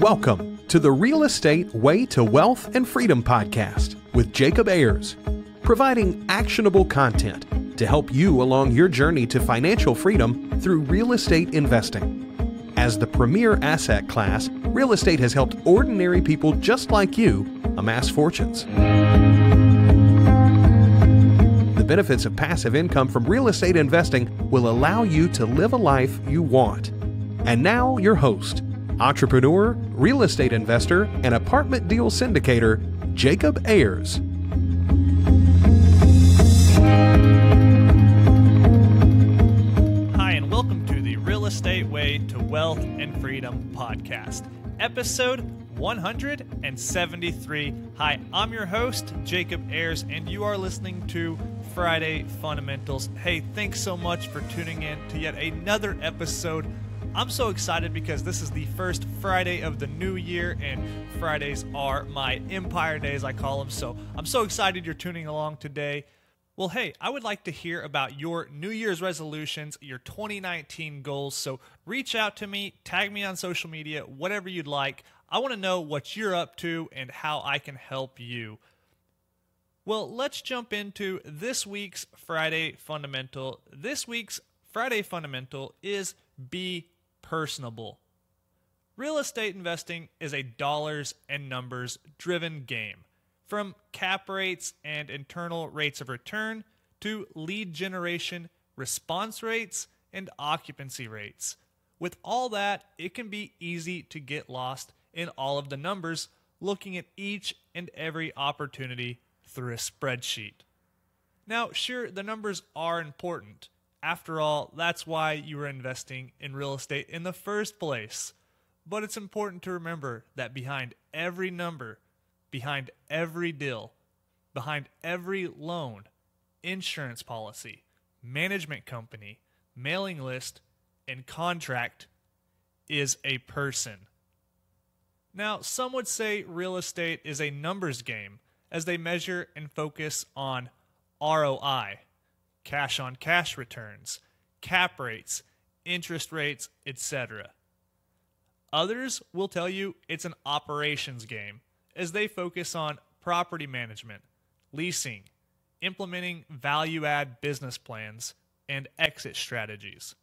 Welcome to the Real Estate Way to Wealth and Freedom podcast with Jacob Ayers, providing actionable content to help you along your journey to financial freedom through real estate investing. As the premier asset class, real estate has helped ordinary people just like you amass fortunes. The benefits of passive income from real estate investing will allow you to live a life you want. And now your host, entrepreneur, real estate investor, and apartment deal syndicator, Jacob Ayers. Estate Way to Wealth and Freedom podcast, episode 173. Hi, I'm your host, Jacob Ayers, and you are listening to Friday Fundamentals. Hey, thanks so much for tuning in to yet another episode. I'm so excited because this is the first Friday of the new year, and Fridays are my empire days, I call them. So I'm so excited you're tuning along today. Well, hey, I would like to hear about your New Year's resolutions, your 2019 goals. So reach out to me, tag me on social media, whatever you'd like. I want to know what you're up to and how I can help you. Well, let's jump into this week's Friday Fundamental. This week's Friday Fundamental is be personable. Real estate investing is a dollars and numbers driven game. From cap rates and internal rates of return to lead generation, response rates, and occupancy rates. With all that, it can be easy to get lost in all of the numbers, looking at each and every opportunity through a spreadsheet. Now, sure, the numbers are important. After all, that's why you were investing in real estate in the first place. But it's important to remember that behind every number, behind every deal, behind every loan, insurance policy, management company, mailing list, and contract is a person. Now, some would say real estate is a numbers game as they measure and focus on ROI, cash on cash returns, cap rates, interest rates, etc. Others will tell you it's an operations game, as they focus on property management, leasing, implementing value-add business plans, and exit strategies.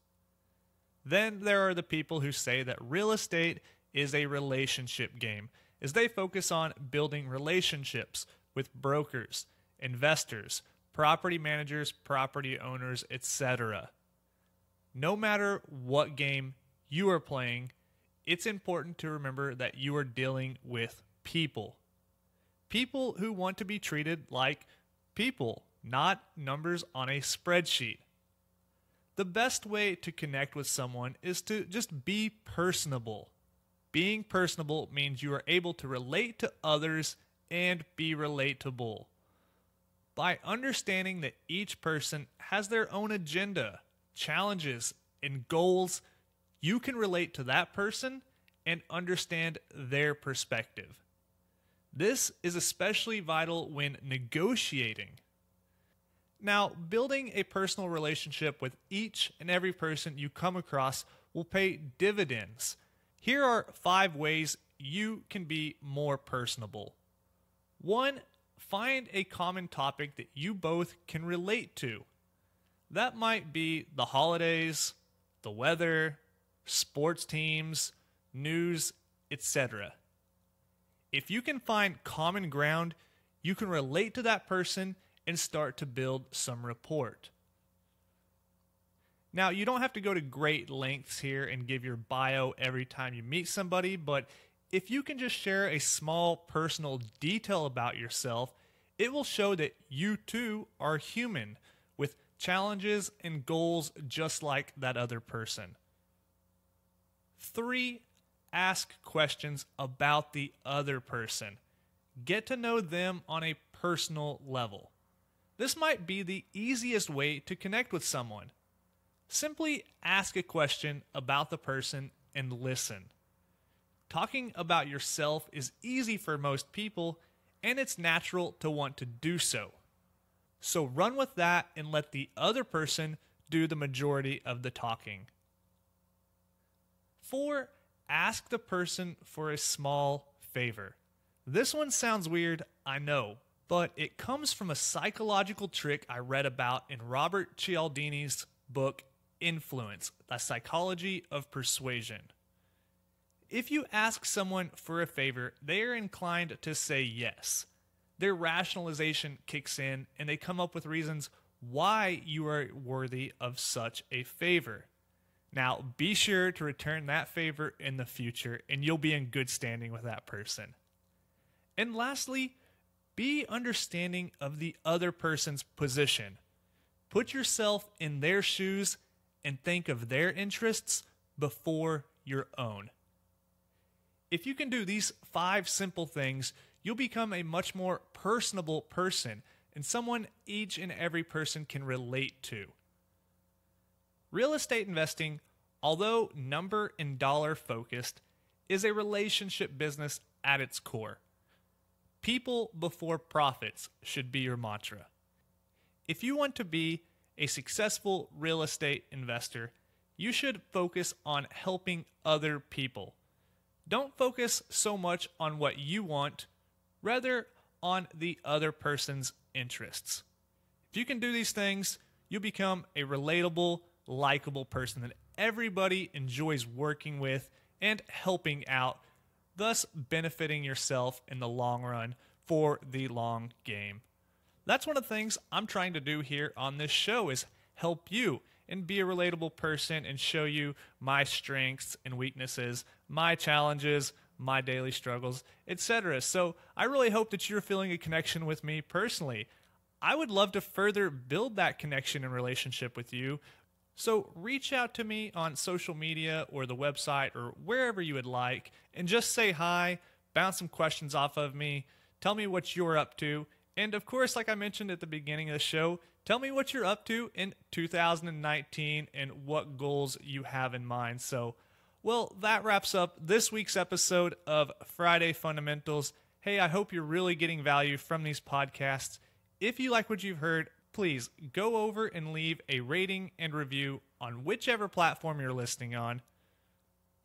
Then there are the people who say that real estate is a relationship game, as they focus on building relationships with brokers, investors, property managers, property owners, etc. No matter what game you are playing, it's important to remember that you are dealing with people who want to be treated like people, not numbers on a spreadsheet. The best way to connect with someone is to just be personable. Being personable means you are able to relate to others and be relatable. By understanding that each person has their own agenda, challenges, and goals, you can relate to that person and understand their perspective. This is especially vital when negotiating. Now, building a personal relationship with each and every person you come across will pay dividends. Here are 5 ways you can be more personable. 1, find a common topic that you both can relate to. That might be the holidays, the weather, sports teams, news, etc. If you can find common ground, you can relate to that person and start to build some rapport. Now, you don't have to go to great lengths here and give your bio every time you meet somebody, but if you can just share a small personal detail about yourself, it will show that you too are human with challenges and goals just like that other person. 3, ask questions about the other person. Get to know them on a personal level. This might be the easiest way to connect with someone. Simply ask a question about the person and listen. Talking about yourself is easy for most people, and it's natural to want to do so. So run with that and let the other person do the majority of the talking. 4, ask the person for a small favor. This one sounds weird, I know, but it comes from a psychological trick I read about in Robert Cialdini's book, Influence: The Psychology of Persuasion. If you ask someone for a favor, they are inclined to say yes. Their rationalization kicks in and they come up with reasons why you are worthy of such a favor. Now, be sure to return that favor in the future and you'll be in good standing with that person. And lastly, be understanding of the other person's position. Put yourself in their shoes and think of their interests before your own. If you can do these 5 simple things, you'll become a much more personable person and someone each and every person can relate to. Real estate investing, although number and dollar focused, is a relationship business at its core. People before profits should be your mantra. If you want to be a successful real estate investor, you should focus on helping other people. Don't focus so much on what you want, rather on the other person's interests. If you can do these things, you become a relatable, likable person that everybody enjoys working with and helping out, thus benefiting yourself in the long run for the long game. That's one of the things I'm trying to do here on this show, is help you and be a relatable person and show you my strengths and weaknesses, my challenges, my daily struggles, etc. So I really hope that you're feeling a connection with me personally. I would love to further build that connection and relationship with you. So reach out to me on social media or the website or wherever you would like and just say hi, bounce some questions off of me, tell me what you're up to. And of course, like I mentioned at the beginning of the show, tell me what you're up to in 2019 and what goals you have in mind. So, well, that wraps up this week's episode of Friday Fundamentals. Hey, I hope you're really getting value from these podcasts. If you like what you've heard, please go over and leave a rating and review on whichever platform you're listening on.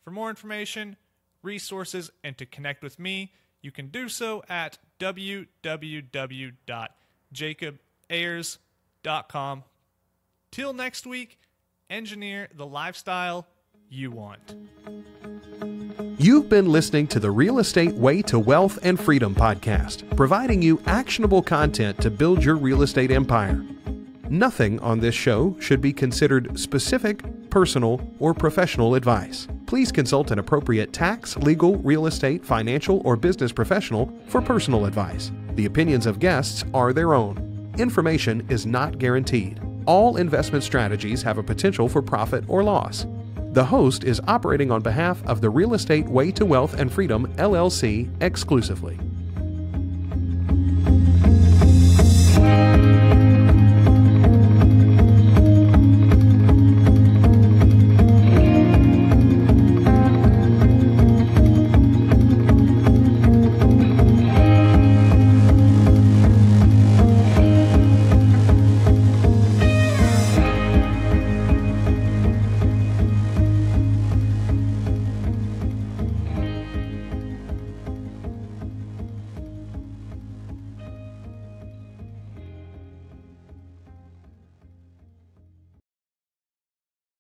For more information, resources, and to connect with me, you can do so at www.jacobayers.com. Till next week, engineer the lifestyle you want. You've been listening to the Real Estate Way to Wealth and Freedom podcast, providing you actionable content to build your real estate empire. Nothing on this show should be considered specific, personal, or professional advice. Please consult an appropriate tax, legal, real estate, financial, or business professional for personal advice. The opinions of guests are their own. Information is not guaranteed. All investment strategies have a potential for profit or loss. The host is operating on behalf of the Real Estate Way to Wealth and Freedom, LLC, exclusively.